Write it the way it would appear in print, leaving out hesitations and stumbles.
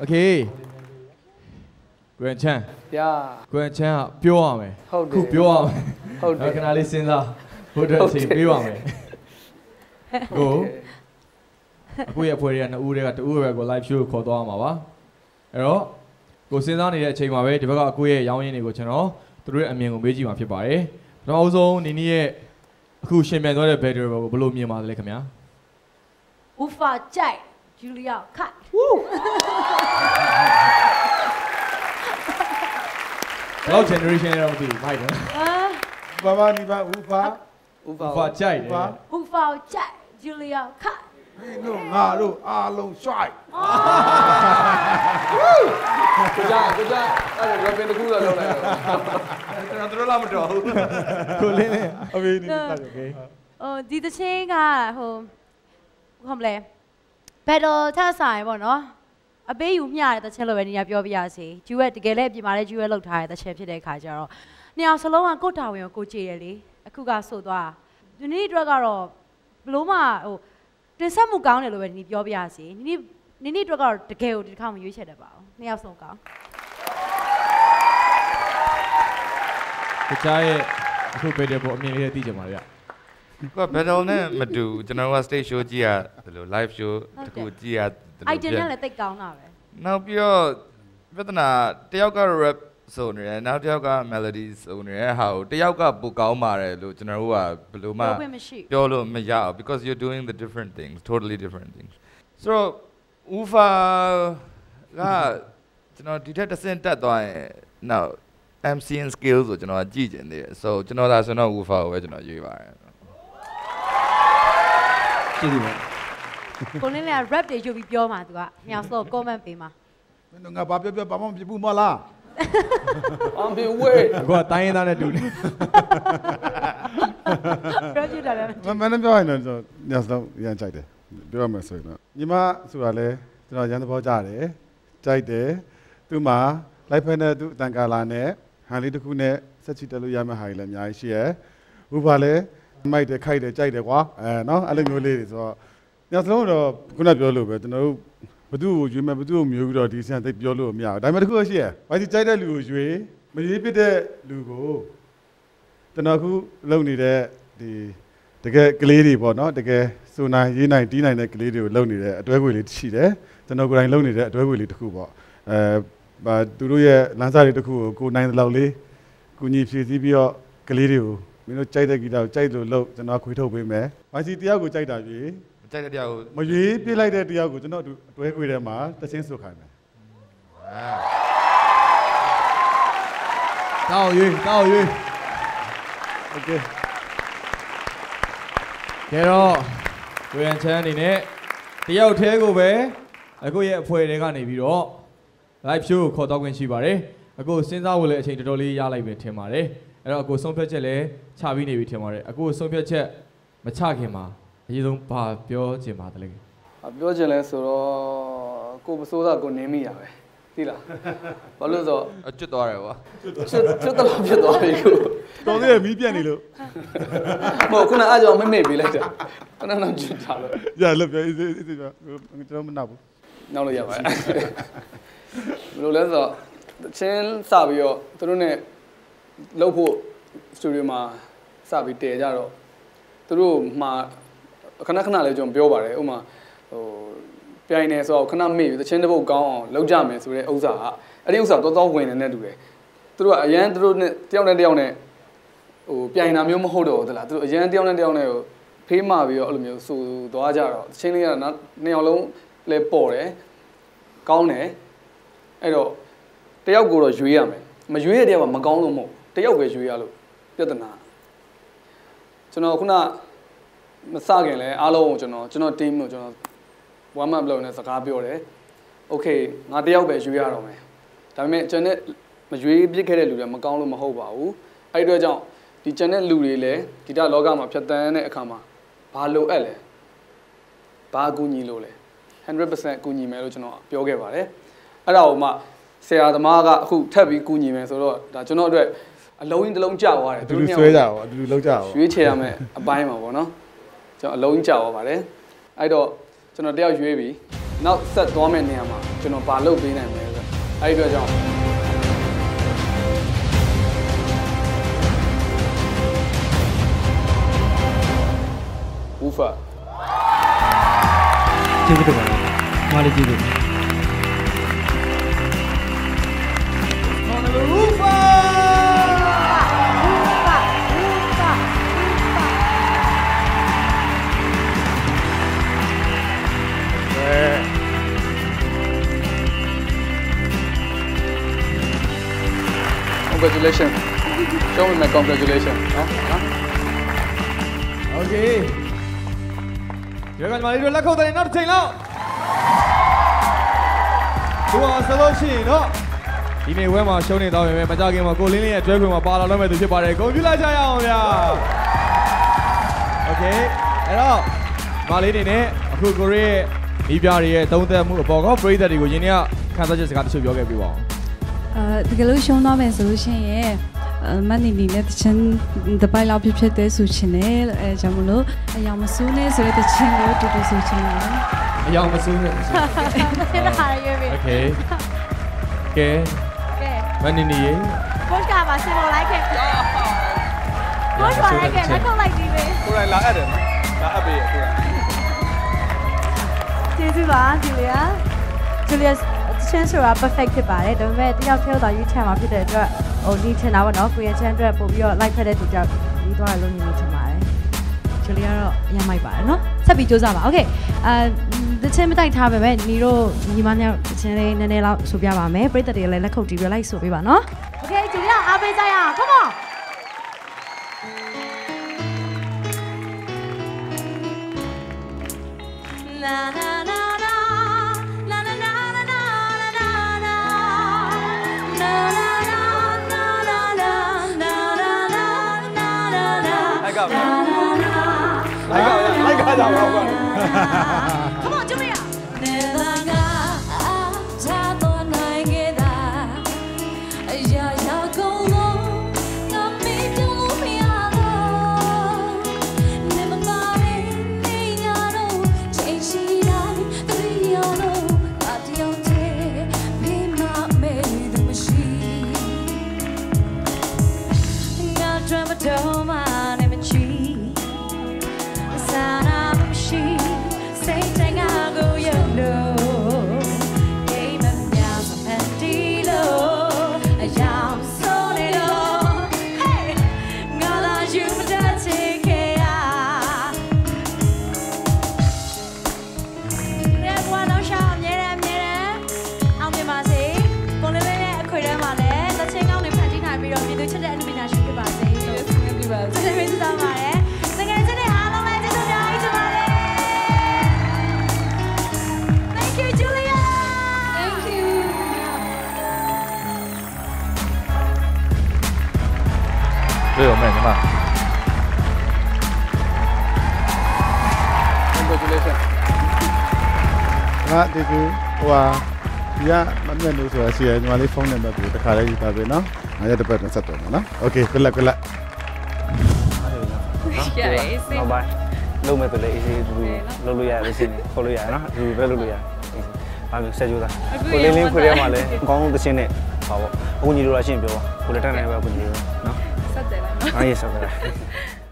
Okay. Grand Chan. Yeah. Grand Chan, pure me. Cool pure me. I can listen to. Good thing, pure me. Go. Aku ya boleh na udah kat udah aku live show kau doa mawa. Ero. Kau senang ni cik mawa. Tiba kau aku ya yang ini kau ceno. Terus ambil kau biji mampir baik. Terus aku ni ni aku sembang doa berdua aku belum ni malah lekam ya. 无法在，就是要看。老 generation 的问题，麦克。啊。爸爸，你把无法在，无法在，就是要看。你弄阿路阿龙帅。不加，那两边的姑娘都来了。那都拉不着。够累嘞，阿斌，你打就给。哦，记得先啊，好。 Kamle, pero terasa ibu no, abe umnya ada celo ni apa biasa, jual gelap di mana jual laut hai, ada chef sedek ajar. Ni asalnya aku tahu yang aku jeli, aku kasut doa. Ini dua kalau belum ah, terasa muka ni lewe ni apa biasa, ni dua kalau terkejut di kamu juga cedek bau, ni asalnya. Percaya aku beda buat ni dia tiada malah. Kau berdoa madu, jenama stage show dia, lalu live show aku dia. Idenya letak kau na. Nampiyo, betulna tiaw kau rap seorang, nampiyo tiaw kau melody seorang, how tiaw kau buka umar lalu jenama belum ah, jauh meja, because you're doing the different things, totally different things. So, ufa, jenama tidak tersentuh doa, no. MCing skills 就喏之前啲，所以就喏但係喏無法嘅就喏依排。知唔知？嗰年你 rap 你就會表嘛，對吧？你有所講咩表嘛？我哋爸爸表爸媽咪唔冇啦。我表喂，我帶你嚟做。表住嚟。我表係呢就，你阿叔依家在嘅，表咪所以啦。依家出嚟咧，就喏人都跑家咧，在嘅，都嘛。 Lainnya itu tanggalannya, hari itu kune sejuta lu yang mahailam ya isya, ubahlah, mai deh kai deh cai deh wah, no, alang boleh so, yang selalu no guna biolu betul no, betul uju, betul miu kita di sini tak biolu miau, dah macam tu isya, macam cai deh lu uju, macam ni deh lu go, dan aku lalu ni deh di dek keliri pon no, dek sunai ini di ini keliri lalu ni deh, dua kali sih deh, dan aku lain lalu ni deh dua kali tu pon. Dulu ya lancar itu ku naik lauli, ku nyipsi tiap keliru, minum cai dah kita cai tu lau, jadi aku hidup bermain. Masih tiap aku cai dah je, cai dah tiap aku. Maju pilih dah tiap aku, jadi tu aku dah mah tersentuh kan. Tahu ye. Okay. Kalau bulan cai ni tiap tiap aku ber, aku ye boleh dekat ni video. Live show kau tahu kan siapa deh? Aku senja boleh cek teroli yang live itu mana? Era aku sampai cile cabi ni itu mana? Aku sampai cile macam ke mana? Ini dong papio cemah tu lagi. Papio cile suruh aku bersuara aku nemi aja, tidak? Balu tu. Cuci doa ya, wah. Cuci tu lah cuci doa itu. Doa dia mimpi ni lo. Mau aku nak aja orang nemi lagi. Kena nak cuci doa. Ya lebih itu juga. Kita mana bu? Nau lo ya. Mula tu, chen sabio, terus ni, lalu studio mah sabi terjaro, terus mah, kena lejom biar le, umah, biar ni so kena meh, terus chen tu bukau, lalu jam ni suruh usah, ada usah tu tahu kau ni ni dulu, terus yang terus ni tiaw ni, biar ni meh mahu do, terus yang tiaw ni, pema biar alumni su doa jaro, chen ni ada ni orang le pole, kau ni. Ayo, tiaw guru jual macam dia macam kau lomok, tiaw guru jual lo, jadi na, cina aku na masak ni le, alam cina team lo cina, wama bela ni sekapi orang, okay, ngah tiaw guru jual lo me, tapi cina macam biji kere lu le, macam kau lomok bau, ayo dia jauh, di cina lu le, kita logam apa cipta ni ekama, balu le, baguni lo le, 100% guni melu cina, pioge barai. Ada umat saya ada maga aku tapi kunci mesolor, dah cina tu, lawin tu lawin jauh ada. Dulu lawin jauh. Sui ceh ame, abai mahu no, cina lawin jauh ada. Ada cina dia sui bi, nak set dua men ni ama, cina balu bi ni ada. Ada jauh. Ufa. Cukup tu kan, mari cukup. Congratulations. Show me my congratulations. Okay. Jangan malu laku dari norte lo. Dua solusi lo. Ini gue mau show ni tau ni macam game aku lini ya, cuy gue mau parah lo macam tu siapa deh. Congratulations ya orang. Okay. Hello. Malu ni ni aku kuri ni biar dia tahu tak muka bawa free dari gue ni ya. Kan saja sekarang tu biar gue bawa. Kalau show nama solution ye, mana ni ni tercen, dapat lapis percaya solution ni, jamu lo, yang masuk ni suruh tercen lo tu tu solution ni. Yang masuk ni. Okay. Okay. Mana ni ye? Boleh masih mau like? Boleh like? Aku like ni. Kurang lah ada, tak apa ya kurang. Jadi mana Julia? Julia. Chances are perfect to buy it. Don't wait. You'll feel that you turn up to the door. Only turn out and off. We are trying to put your like credit to job. You don't alone need to buy. Actually, you might buy. No, that's because I'm okay. The time that I have a man, Niro, you man, you're in the nail out. So be a man. Breathe the air like a cold. You like so be one. No. OK， 就让阿飞在啊 ，Come on。 Na na na na na na na na na na na na na na na Nah, tiga, wah, dia mana yang dulu saya nyali phone yang baru, tak ada kita bina, hanya dapat satu, mana? Okay, kelak kelak. Iya, isi. Abah, lu metu le isi dulu, lu ya di sini, kalau ya, nah, dulu ya. Abang saya juga. Kuliah ni kuliah malah, kau tu sini, bawa, aku ni dulu aja ni bawa, kuliah tanah bawa aku ni, nah. Sadar. Ah, iya sadar.